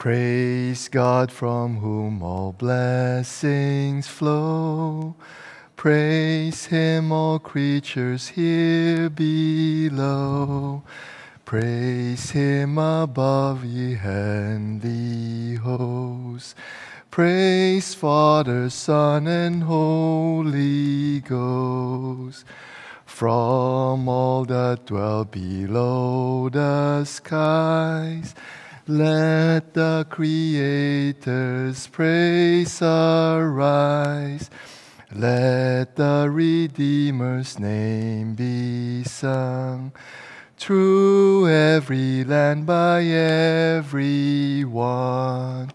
Praise God from whom all blessings flow. Praise Him, all creatures here below. Praise Him above, ye heavenly hosts. Praise Father, Son, and Holy Ghost. From all that dwell below the skies, let the Creator's praise arise. Let the Redeemer's name be sung. Through every land, by everyone.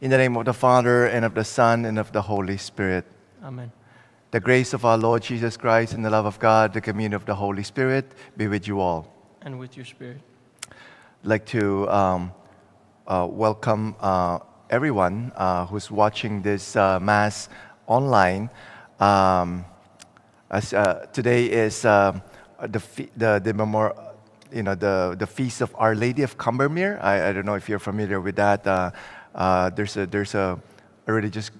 In the name of the Father, and of the Son, and of the Holy Spirit. Amen. The grace of our Lord Jesus Christ, and the love of God, the communion of the Holy Spirit, be with you all. And with your spirit. I'd like to welcome everyone who's watching this Mass online. Today is the Feast of Our Lady of Combermere. I don't know if you're familiar with that. There's a religious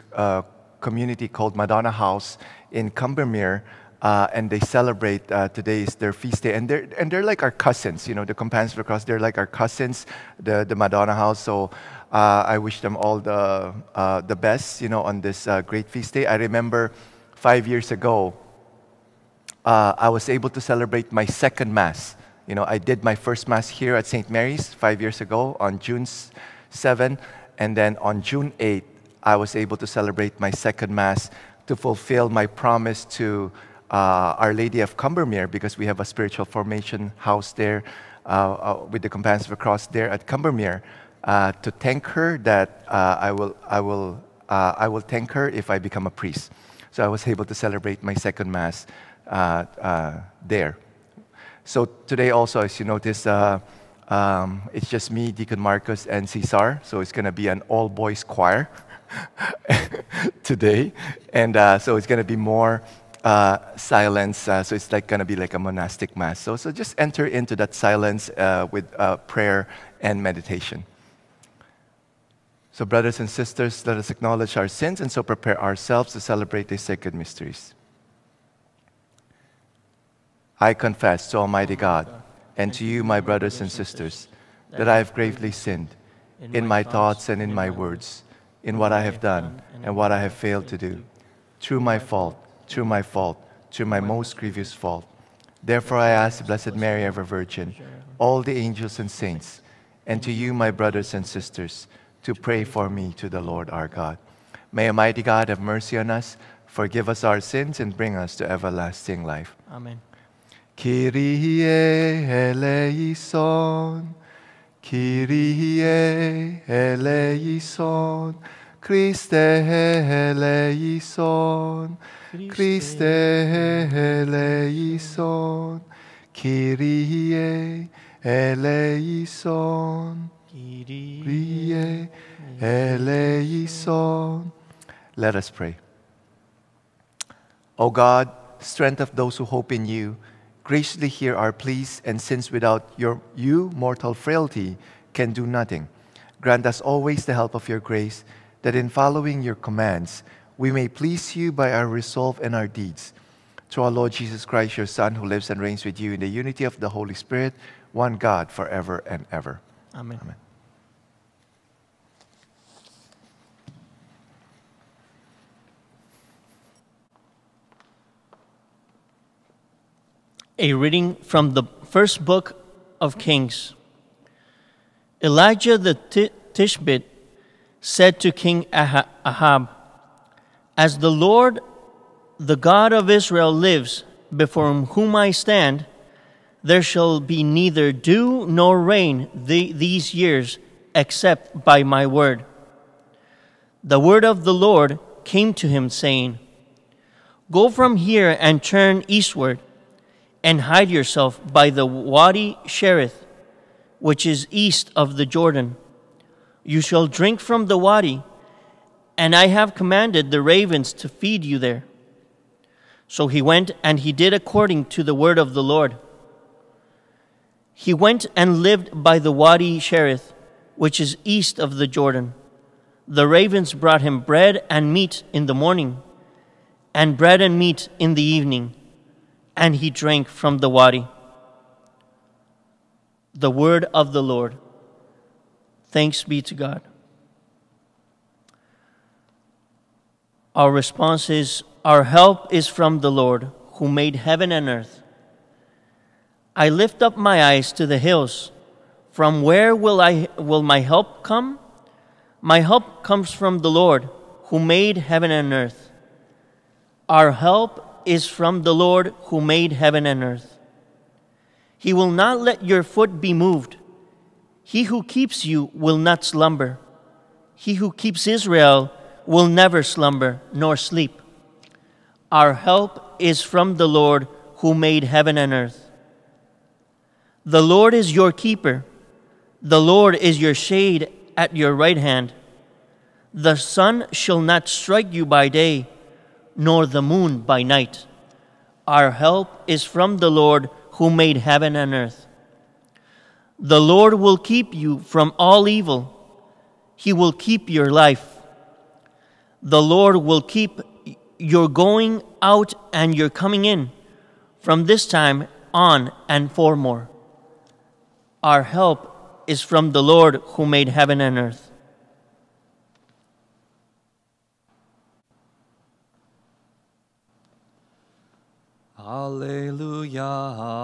community called Madonna House in Combermere. And they celebrate, today is their feast day, and they're like our cousins, you know, the Companions of the Cross, they're like our cousins, the Madonna House, so I wish them all the best, you know, on this great feast day. I remember 5 years ago, I was able to celebrate my second Mass. You know, I did my first Mass here at St. Mary's 5 years ago on June 7, and then on June 8, I was able to celebrate my second Mass to fulfill my promise to Our Lady of Combermere, because we have a spiritual formation house there with the Companions of the Cross there at Combermere, to thank her that I will thank her if I become a priest. So I was able to celebrate my second Mass there. So today also, as you notice, it's just me, Deacon Marcus, and Cesar. So it's going to be an all-boys choir today, and so it's going to be more silence, so it's like going to be like a monastic Mass. So just enter into that silence with prayer and meditation. So brothers and sisters, let us acknowledge our sins and so prepare ourselves to celebrate these sacred mysteries. I confess to Almighty God and to you, my brothers and sisters, that I have gravely sinned in my thoughts and in my words, in what I have done and what I have failed to do, through my fault, through my fault, through my most grievous fault. Therefore I ask, Blessed Mary, ever Virgin, all the angels and saints, and to you, my brothers and sisters, to pray for me to the Lord our God. May Almighty God have mercy on us, forgive us our sins, and bring us to everlasting life. Amen. Kyrie eleison, Kyrie eleison, Christe eleison, Christe eleison, Kyrie eleison, Kyrie eleison. Let us pray. O God, strength of those who hope in you, graciously hear our pleas, and since without you, mortal frailty can do nothing, grant us always the help of your grace, that in following your commands, we may please you by our resolve and our deeds. Through our Lord Jesus Christ, your Son, who lives and reigns with you in the unity of the Holy Spirit, one God, forever and ever. Amen. Amen. A reading from the first book of Kings. Elijah the Tishbite said to King Ahab, "As the Lord, the God of Israel, lives, before whom I stand, there shall be neither dew nor rain these years, except by my word." The word of the Lord came to him, saying, "Go from here and turn eastward, and hide yourself by the Wadi Cherith, which is east of the Jordan. You shall drink from the wadi, and I have commanded the ravens to feed you there." So he went, and he did according to the word of the Lord. He went and lived by the Wadi Cherith, which is east of the Jordan. The ravens brought him bread and meat in the morning, and bread and meat in the evening, and he drank from the wadi. The word of the Lord. Thanks be to God. Our response is, our help is from the Lord, who made heaven and earth. I lift up my eyes to the hills. From where will my help come? My help comes from the Lord, who made heaven and earth. Our help is from the Lord, who made heaven and earth. He will not let your foot be moved. He who keeps you will not slumber. He who keeps Israel will never slumber nor sleep. Our help is from the Lord, who made heaven and earth. The Lord is your keeper. The Lord is your shade at your right hand. The sun shall not strike you by day, nor the moon by night. Our help is from the Lord, who made heaven and earth. The Lord will keep you from all evil. He will keep your life. The Lord will keep your going out and your coming in from this time on and foremore. Our help is from the Lord, who made heaven and earth. Alleluia,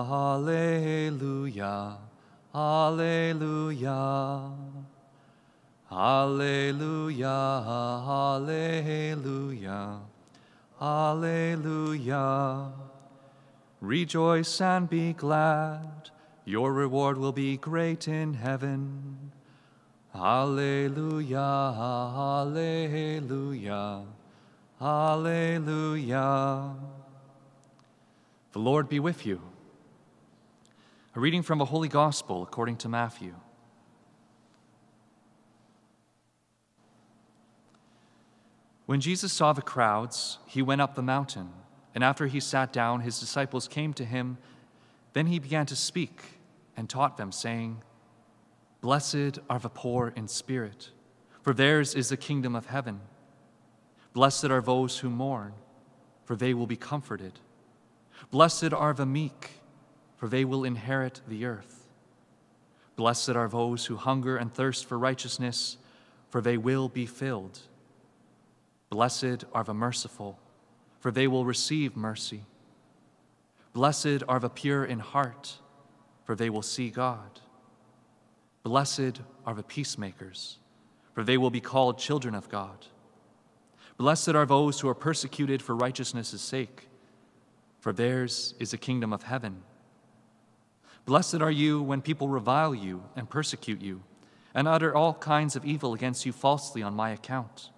alleluia, alleluia. Alleluia, alleluia, alleluia. Rejoice and be glad. Your reward will be great in heaven. Alleluia, alleluia, alleluia. The Lord be with you. A reading from the Holy Gospel according to Matthew. When Jesus saw the crowds, he went up the mountain, and after he sat down, his disciples came to him. Then he began to speak and taught them, saying, "Blessed are the poor in spirit, for theirs is the kingdom of heaven. Blessed are those who mourn, for they will be comforted. Blessed are the meek, for they will inherit the earth. Blessed are those who hunger and thirst for righteousness, for they will be filled. Blessed are the merciful, for they will receive mercy. Blessed are the pure in heart, for they will see God. Blessed are the peacemakers, for they will be called children of God. Blessed are those who are persecuted for righteousness' sake, for theirs is the kingdom of heaven. Blessed are you when people revile you and persecute you, and utter all kinds of evil against you falsely on my account.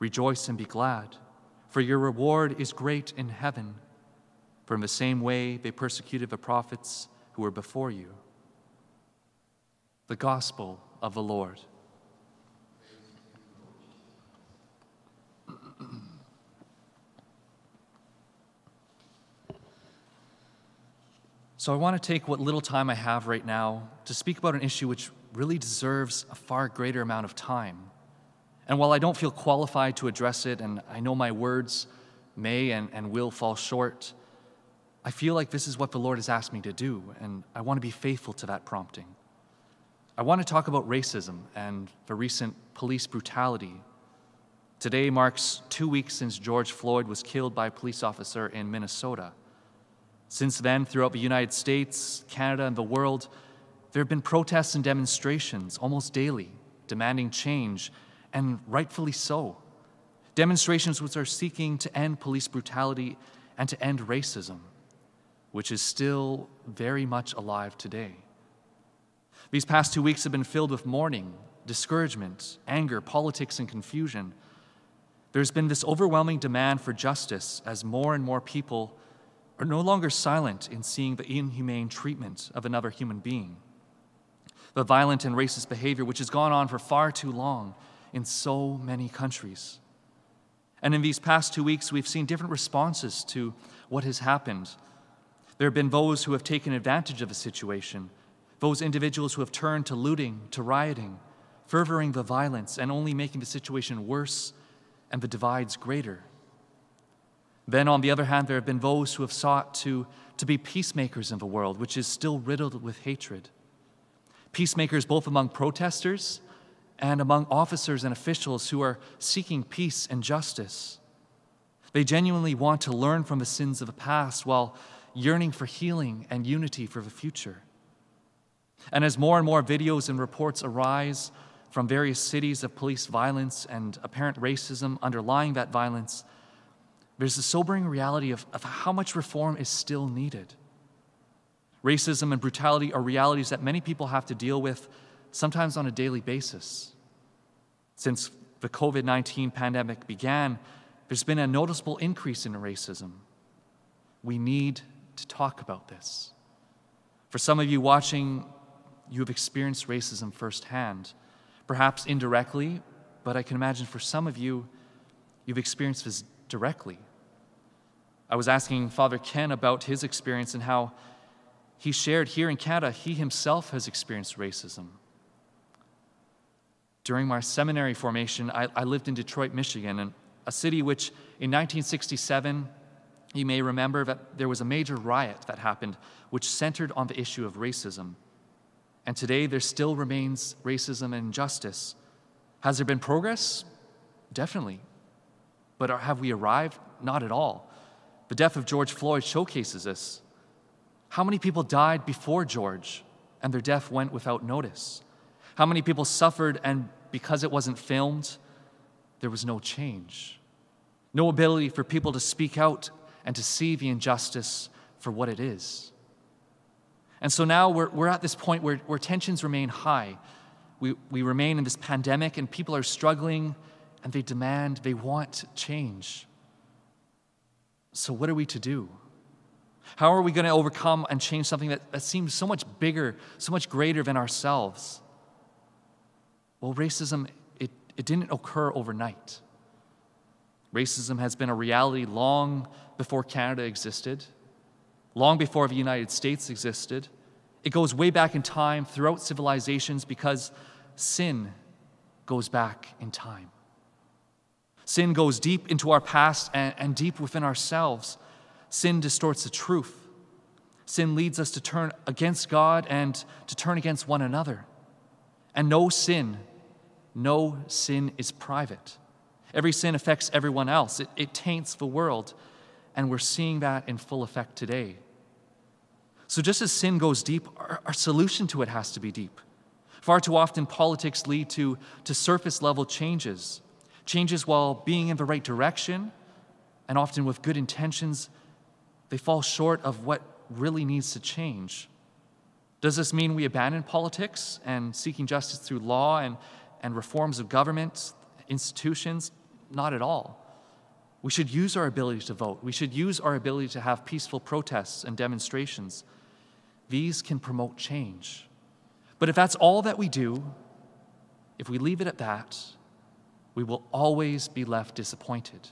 Rejoice and be glad, for your reward is great in heaven. For in the same way they persecuted the prophets who were before you." The Gospel of the Lord. So I want to take what little time I have right now to speak about an issue which really deserves a far greater amount of time. And while I don't feel qualified to address it, and I know my words may and will fall short, I feel like this is what the Lord has asked me to do, and I want to be faithful to that prompting. I want to talk about racism and the recent police brutality. Today marks 2 weeks since George Floyd was killed by a police officer in Minnesota. Since then, throughout the United States, Canada, and the world, there have been protests and demonstrations almost daily, demanding change, and rightfully so. Demonstrations which are seeking to end police brutality and to end racism, which is still very much alive today. These past 2 weeks have been filled with mourning, discouragement, anger, politics, and confusion. There's been this overwhelming demand for justice as more and more people are no longer silent in seeing the inhumane treatment of another human being. The violent and racist behavior which has gone on for far too long in so many countries. And in these past 2 weeks, we've seen different responses to what has happened. There have been those who have taken advantage of the situation, Those individuals who have turned to looting, to rioting, furthering the violence and only making the situation worse and the divides greater. Then, on the other hand, there have been those who have sought to be peacemakers in the world, which is still riddled with hatred. Peacemakers both among protesters and among officers and officials who are seeking peace and justice. They genuinely want to learn from the sins of the past while yearning for healing and unity for the future. And more videos and reports arise from various cities of police violence and apparent racism underlying that violence, there's the sobering reality of how much reform is still needed. Racism and brutality are realities that many people have to deal with, sometimes on a daily basis. Since the COVID-19 pandemic began, there's been a noticeable increase in racism. We need to talk about this. For some of you watching, you have experienced racism firsthand, perhaps indirectly, but I can imagine for some of you, you've experienced this directly. I was asking Father Ken about his experience and how he shared here in Canada, he himself has experienced racism. During my seminary formation, I lived in Detroit, Michigan, and a city which in 1967, you may remember that there was a major riot that happened which centered on the issue of racism. And today there still remains racism and injustice. Has there been progress? Definitely. But have we arrived? Not at all. The death of George Floyd showcases this. How many people died before George and their death went without notice? How many people suffered and because it wasn't filmed, there was no change? No ability for people to speak out and to see the injustice for what it is. And so now we're at this point where tensions remain high. We remain in this pandemic and people are struggling and they want change. So what are we to do? How are we going to overcome and change something that seems so much bigger, so much greater than ourselves? Well, racism, it didn't occur overnight. Racism has been a reality long before Canada existed, long before the United States existed. It goes way back in time throughout civilizations because sin goes back in time. Sin goes deep into our past and deep within ourselves. Sin distorts the truth. Sin leads us to turn against God and to turn against one another. And no sin is private. Every sin affects everyone else. It taints the world, and we're seeing that in full effect today. So just as sin goes deep, our solution to it has to be deep. Far too often, politics lead to surface-level changes while being in the right direction, and often with good intentions, they fall short of what really needs to change. Does this mean we abandon politics and seeking justice through law and reforms of government, institutions? Not at all. We should use our ability to vote. We should use our ability to have peaceful protests and demonstrations. These can promote change. But if that's all that we do, if we leave it at that, we will always be left disappointed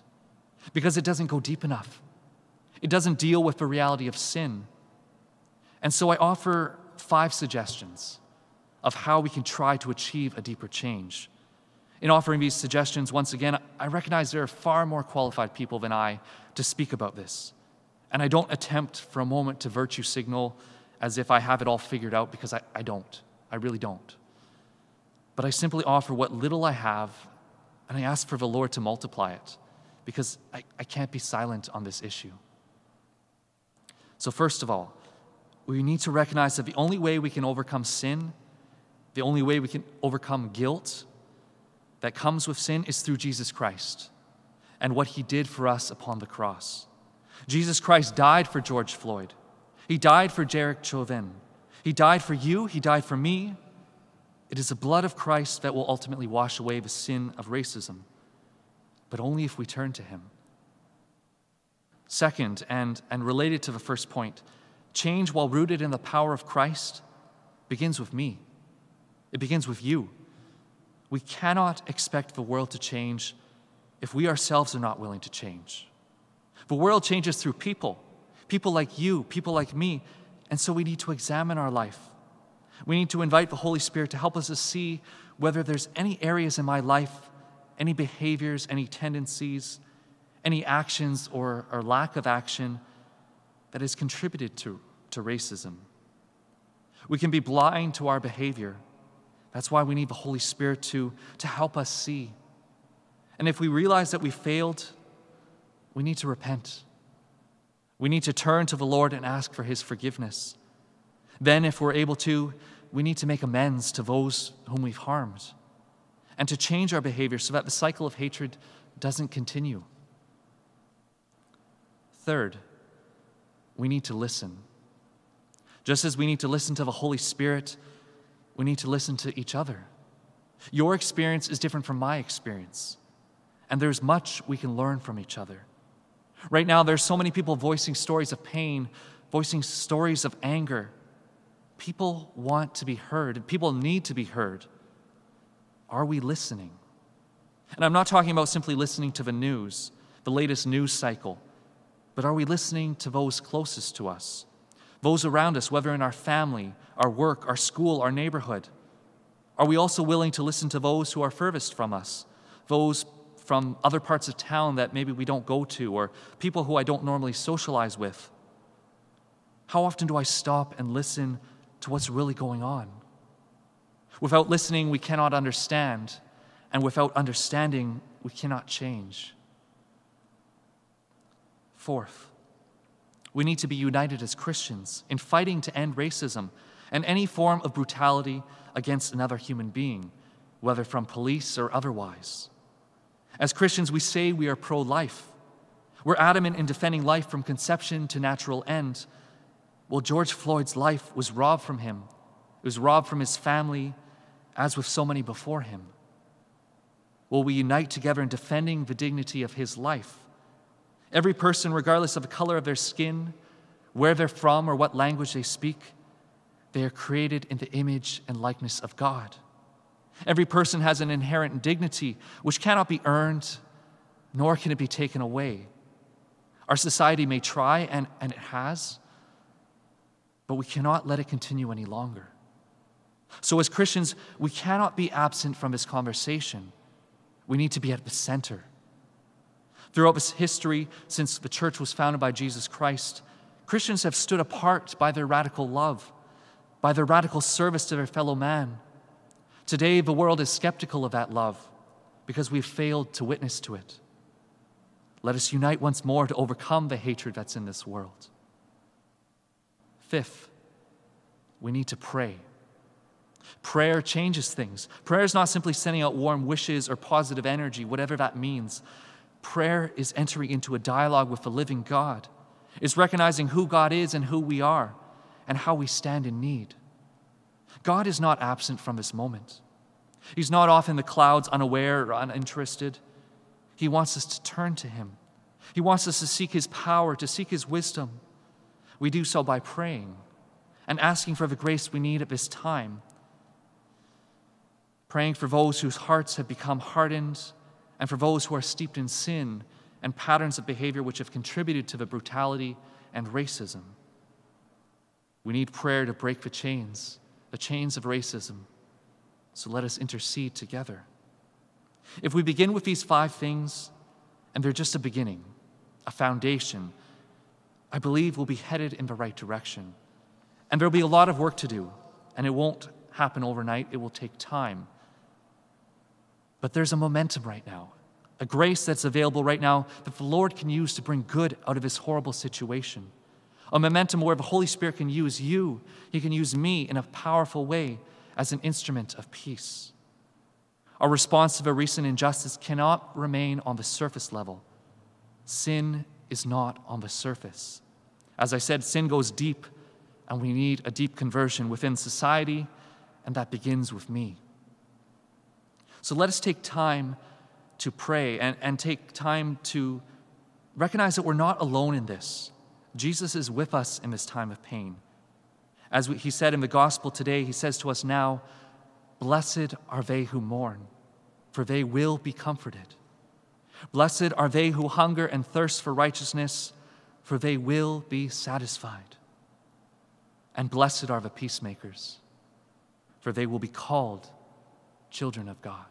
because it doesn't go deep enough. It doesn't deal with the reality of sin. And so I offer 5 suggestions of how we can try to achieve a deeper change. In offering these suggestions, once again, I recognize there are far more qualified people than I to speak about this. And I don't attempt for a moment to virtue signal as if I have it all figured out, because I don't. I really don't. But I simply offer what little I have, and I ask for the Lord to multiply it, because I can't be silent on this issue. So first of all, we need to recognize that the only way we can overcome sin, the only way we can overcome guilt that comes with sin is through Jesus Christ and what he did for us upon the cross. Jesus Christ died for George Floyd. He died for Derek Chauvin. He died for you. He died for me. It is the blood of Christ that will ultimately wash away the sin of racism, but only if we turn to him. Second, and related to the first point, change while rooted in the power of Christ begins with me. It begins with you. We cannot expect the world to change if we ourselves are not willing to change. The world changes through people like you, people like me, and so we need to examine our life. We need to invite the Holy Spirit to help us to see whether there's any areas in my life, any behaviors, any tendencies, any actions or lack of action that has contributed to racism. We can be blind to our behavior. That's why we need the Holy Spirit to help us see. And if we realize that we failed, we need to repent. We need to turn to the Lord and ask for His forgiveness. Then, if we're able to, we need to make amends to those whom we've harmed and to change our behavior so that the cycle of hatred doesn't continue. Third, we need to listen. Just as we need to listen to the Holy Spirit, we need to listen to each other. Your experience is different from my experience, and there's much we can learn from each other. Right now, there's so many people voicing stories of pain, voicing stories of anger. People want to be heard. People need to be heard. Are we listening? And I'm not talking about simply listening to the news, the latest news cycle, but are we listening to those closest to us, those around us, whether in our family, our work, our school, our neighborhood? Are we also willing to listen to those who are furthest from us, those from other parts of town that maybe we don't go to, or people who I don't normally socialize with? How often do I stop and listen to what's really going on? Without listening, we cannot understand, and without understanding, we cannot change. Fourth, we need to be united as Christians in fighting to end racism and any form of brutality against another human being, whether from police or otherwise. As Christians, we say we are pro-life. We're adamant in defending life from conception to natural end. Well, George Floyd's life was robbed from him. It was robbed from his family, as with so many before him. Will we unite together in defending the dignity of his life? Every person, regardless of the color of their skin, where they're from, or what language they speak, they are created in the image and likeness of God. Every person has an inherent dignity which cannot be earned, nor can it be taken away. Our society may try, and it has, but we cannot let it continue any longer. So as Christians, we cannot be absent from this conversation. We need to be at the center. Throughout this history, since the church was founded by Jesus Christ, Christians have stood apart by their radical love, by their radical service to their fellow man. Today, the world is skeptical of that love because we've failed to witness to it. Let us unite once more to overcome the hatred that's in this world. Fifth, we need to pray. Prayer changes things. Prayer is not simply sending out warm wishes or positive energy, whatever that means. Prayer is entering into a dialogue with the living God. It's recognizing who God is and who we are and how we stand in need. God is not absent from this moment. He's not off in the clouds, unaware or uninterested. He wants us to turn to Him. He wants us to seek His power, to seek His wisdom. We do so by praying and asking for the grace we need at this time. Praying for those whose hearts have become hardened and for those who are steeped in sin and patterns of behavior which have contributed to the brutality and racism. We need prayer to break the chains of racism. So let us intercede together. If we begin with these five things, and they're just a beginning, a foundation, I believe we'll be headed in the right direction. And there'll be a lot of work to do, and it won't happen overnight. It will take time. But there's a momentum right now, a grace that's available right now that the Lord can use to bring good out of this horrible situation. A momentum where the Holy Spirit can use you, He can use me in a powerful way as an instrument of peace. Our response to the recent injustice cannot remain on the surface level. Sin is not on the surface. As I said, sin goes deep, and we need a deep conversion within society, and that begins with me. So let us take time to pray and take time to recognize that we're not alone in this. Jesus is with us in this time of pain. As He said in the gospel today, He says to us now, "Blessed are they who mourn, for they will be comforted. Blessed are they who hunger and thirst for righteousness, for they will be satisfied. And blessed are the peacemakers, for they will be called children of God.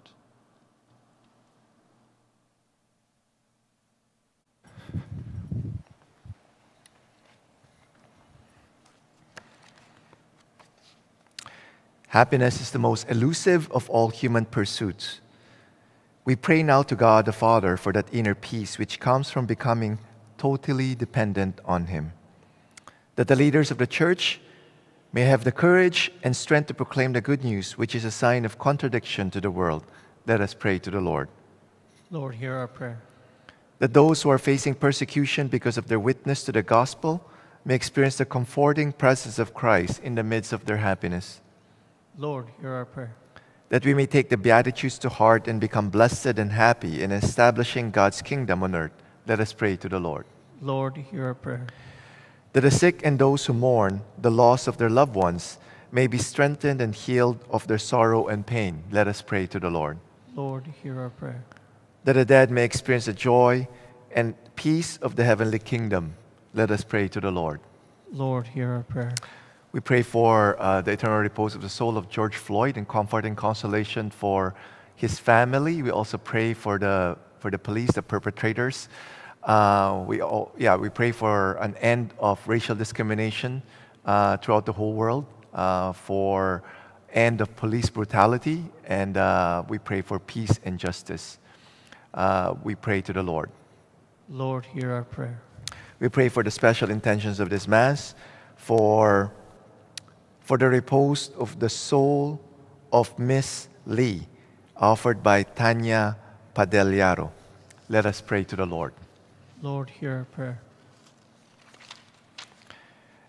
Happiness is the most elusive of all human pursuits. We pray now to God the Father for that inner peace which comes from becoming totally dependent on Him, that the leaders of the church may have the courage and strength to proclaim the good news, which is a sign of contradiction to the world. Let us pray to the Lord. Lord, hear our prayer. That those who are facing persecution because of their witness to the gospel may experience the comforting presence of Christ in the midst of their happiness. Lord, hear our prayer. That we may take the Beatitudes to heart and become blessed and happy in establishing God's kingdom on earth. Let us pray to the Lord. Lord, hear our prayer. That the sick and those who mourn the loss of their loved ones may be strengthened and healed of their sorrow and pain. Let us pray to the Lord. Lord, hear our prayer. That the dead may experience the joy and peace of the heavenly kingdom. Let us pray to the Lord. Lord, hear our prayer. We pray for the eternal repose of the soul of George Floyd and comfort and consolation for his family. We also pray for the police, the perpetrators. We pray for an end of racial discrimination throughout the whole world, for end of police brutality, and we pray for peace and justice. We pray to the Lord. Lord, hear our prayer. We pray for the special intentions of this Mass, for the repose of the soul of Miss Lee, offered by Tanya Padellaro. Let us pray to the Lord. Lord, hear our prayer.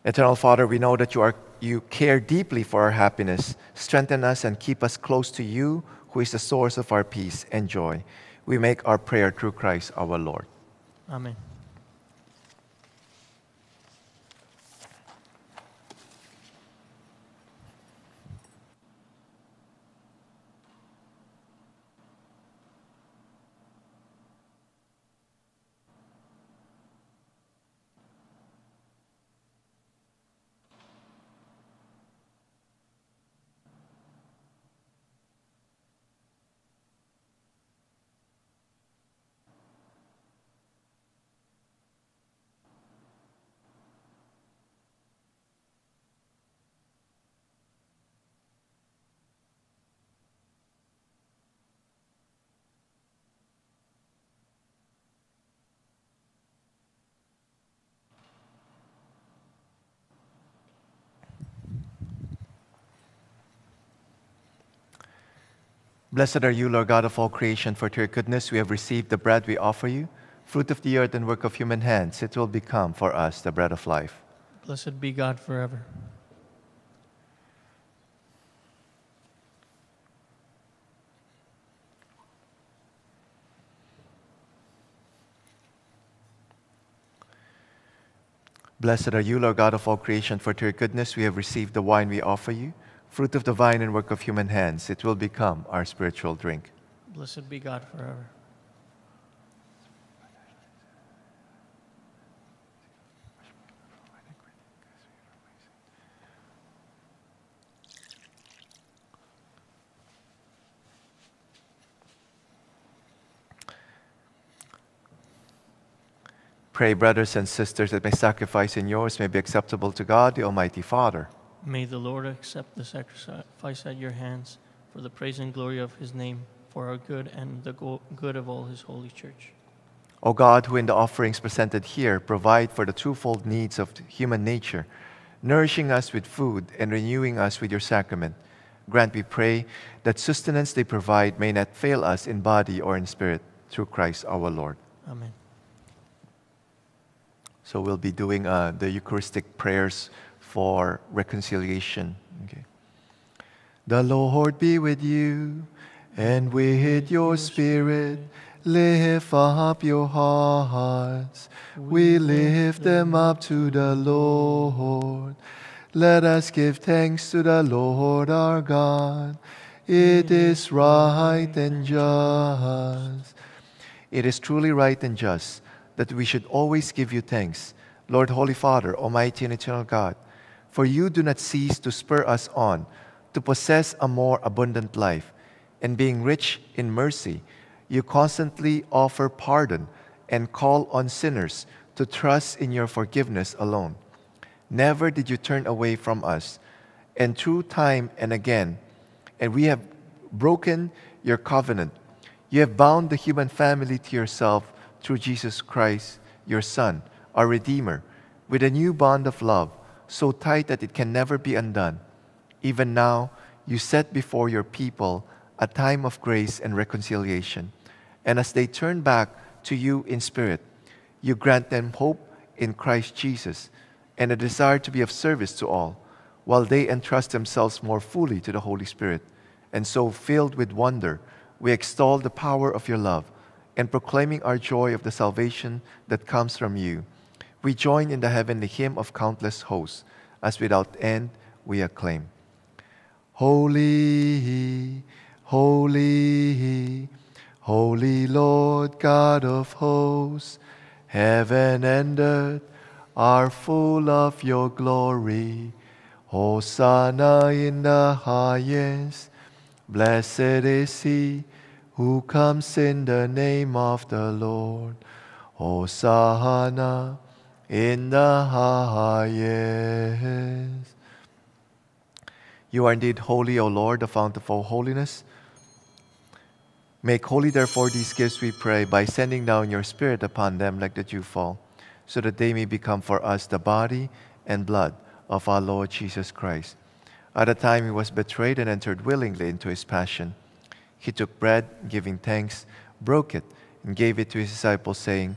Eternal Father, we know that you care deeply for our happiness. Strengthen us and keep us close to you, who is the source of our peace and joy. We make our prayer through Christ our Lord. Amen. Blessed are you, Lord God of all creation, for to your goodness we have received the bread we offer you, fruit of the earth and work of human hands. It will become for us the bread of life. Blessed be God forever. Blessed are you, Lord God of all creation, for to your goodness we have received the wine we offer you, fruit of the vine and work of human hands. It will become our spiritual drink. Blessed be God forever. Pray, brothers and sisters, that my sacrifice and yours may be acceptable to God, the Almighty Father. May the Lord accept the sacrifice at your hands for the praise and glory of his name, for our good and the good of all his holy church. O God, who in the offerings presented here provide for the twofold needs of human nature, nourishing us with food and renewing us with your sacrament, grant, we pray, that sustenance they provide may not fail us in body or in spirit, through Christ our Lord. Amen. So we'll be doing the Eucharistic prayers for reconciliation. Okay. The Lord be with you, and with your spirit. Lift up your hearts. We lift them up to the Lord. Let us give thanks to the Lord our God. It is right and just. It is truly right and just that we should always give you thanks, Lord, Holy Father, Almighty and Eternal God, for you do not cease to spur us on to possess a more abundant life, and being rich in mercy, you constantly offer pardon and call on sinners to trust in your forgiveness alone. Never did you turn away from us, and through time and again, and we have broken your covenant. You have bound the human family to yourself through Jesus Christ, your Son, our Redeemer, with a new bond of love, so tight that it can never be undone. Even now, you set before your people a time of grace and reconciliation. And as they turn back to you in spirit, you grant them hope in Christ Jesus and a desire to be of service to all, while they entrust themselves more fully to the Holy Spirit. And so, filled with wonder, we extol the power of your love, and proclaiming our joy of the salvation that comes from you, we join in the heavenly hymn of countless hosts, as without end we acclaim. Holy, holy, holy Lord God of hosts, heaven and earth are full of your glory. Hosanna in the highest. Blessed is he who comes in the name of the Lord. Hosanna in the highest. You are indeed holy, O Lord, the fount of all holiness. Make holy, therefore, these gifts, we pray, by sending down your Spirit upon them like the dewfall, so that they may become for us the body and blood of our Lord Jesus Christ. At the time he was betrayed and entered willingly into his passion, he took bread, giving thanks, broke it, and gave it to his disciples, saying,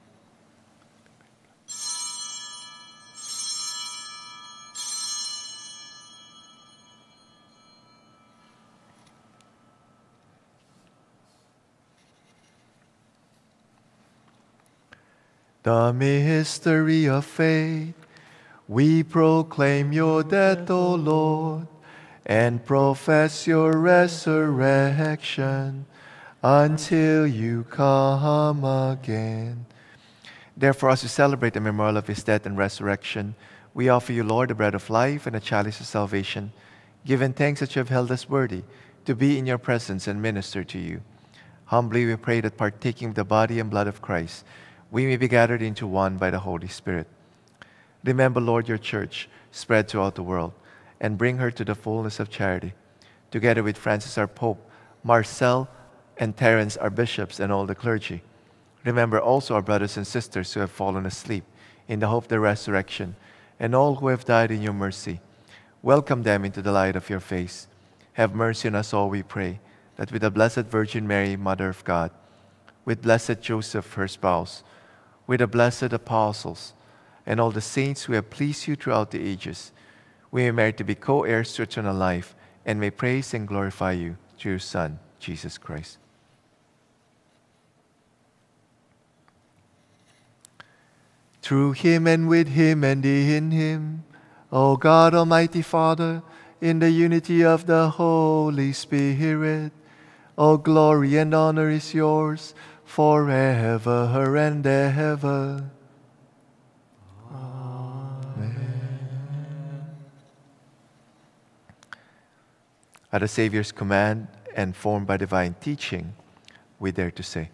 The mystery of faith. We proclaim your death, O Lord, and profess your resurrection until you come again. Therefore, as we celebrate the memorial of his death and resurrection, we offer you, Lord, the bread of life and the chalice of salvation, giving thanks that you have held us worthy to be in your presence and minister to you. Humbly we pray that, partaking of the body and blood of Christ, we may be gathered into one by the Holy Spirit. Remember, Lord, your church spread throughout the world, and bring her to the fullness of charity, together with Francis, our Pope, Marcel and Terence, our bishops, and all the clergy. Remember also our brothers and sisters who have fallen asleep in the hope of their resurrection, and all who have died in your mercy. Welcome them into the light of your face. Have mercy on us all, we pray, that with the Blessed Virgin Mary, Mother of God, with blessed Joseph, her spouse, with the blessed apostles, and all the saints who have pleased you throughout the ages, we may merit to be co-heirs to eternal life, and may praise and glorify you through your Son, Jesus Christ. Through him and with him and in him, O God, Almighty Father, in the unity of the Holy Spirit, all glory and honor is yours, forever and ever. Amen. At the Savior's command and formed by divine teaching, we dare to say,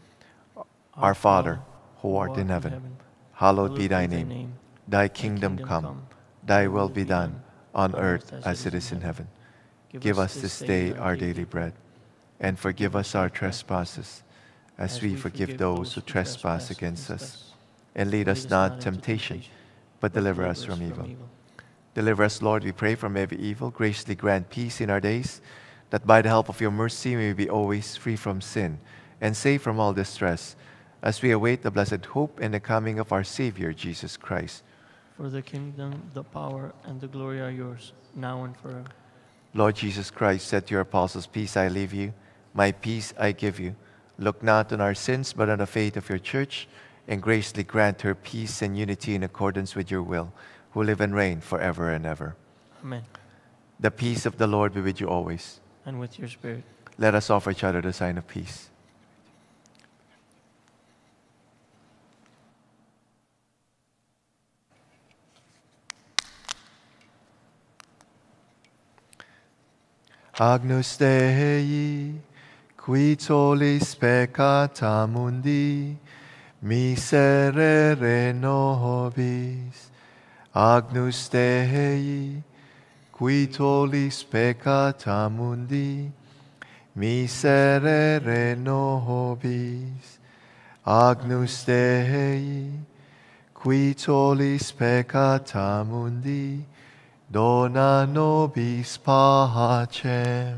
Our Father, who art in heaven, hallowed be thy name. Thy kingdom come, thy will be done, on earth as it is in heaven. Give us this day our daily bread, and forgive us our trespasses, as we forgive those who trespass against us. And lead us not into temptation, but deliver us from evil. Deliver us, Lord, we pray, from every evil. Graciously grant peace in our days, that by the help of your mercy may we be always free from sin and safe from all distress, as we await the blessed hope and the coming of our Savior, Jesus Christ. For the kingdom, the power, and the glory are yours, now and forever. Lord Jesus Christ said to your apostles, peace I leave you, my peace I give you. Look not on our sins, but on the faith of your church, and graciously grant her peace and unity in accordance with your will, who live and reign forever and ever. Amen. The peace of the Lord be with you always. And with your spirit. Let us offer each other the sign of peace. Agnus Dei, qui solis peccata mundi, miserere nobis. Agnus Dei, qui solis peccata mundi, miserere nobis. Agnus Dei, qui solis peccata mundi, dona nobis pacem.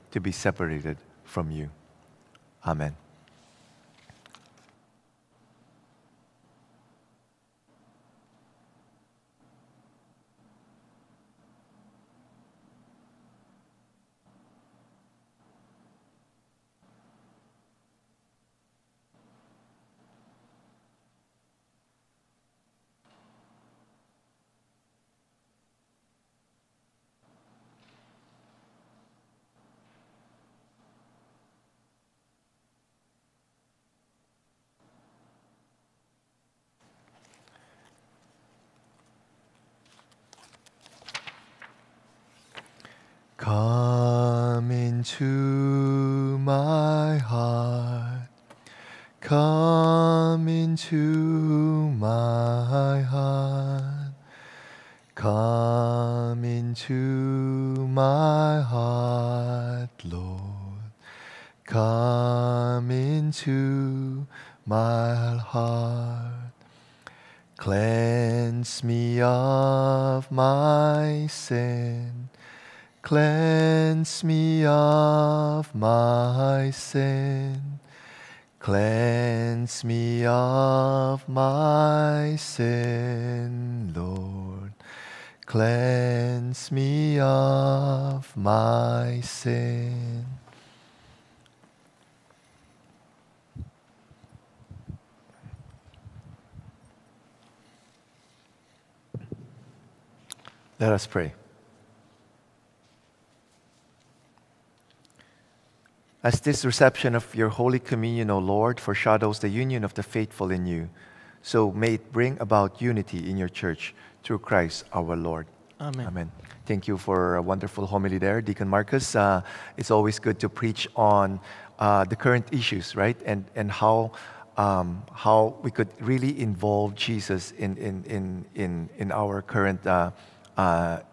to be separated from you. Amen. Come into my heart, come into my heart, come into my heart, Lord, come into my heart. Cleanse me of my sin, cleanse me of my sin, cleanse me of my sin, Lord, cleanse me of my sin. Let us pray. As this reception of your Holy Communion, O Lord, foreshadows the union of the faithful in you, so may it bring about unity in your church through Christ our Lord. Amen. Amen. Thank you for a wonderful homily there, Deacon Marcus. It's always good to preach on the current issues, right? And how we could really involve Jesus in our current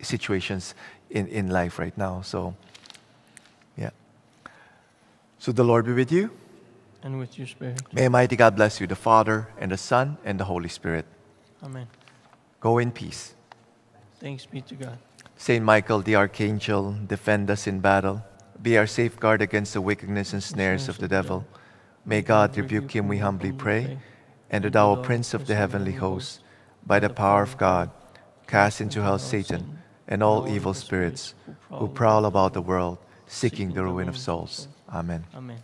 situations in life right now. So, yeah. So the Lord be with you. And with your spirit. May Almighty God bless you, the Father, and the Son, and the Holy Spirit. Amen. Go in peace. Thanks be to God. Saint Michael the Archangel, defend us in battle. Be our safeguard against the wickedness and snares of the devil. May God rebuke him, we humbly pray. And thou, Prince of the heavenly host, by the power of God, cast into hell Satan and all evil spirits who prowl about the world, seeking the ruin of souls. Amen. Amen.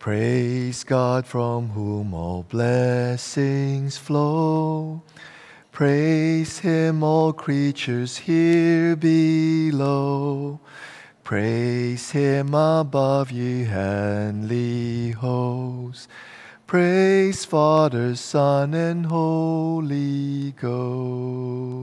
Praise God from whom all blessings flow. Praise Him, all creatures here below. Praise Him above, ye heavenly hosts. Praise Father, Son, and Holy Ghost.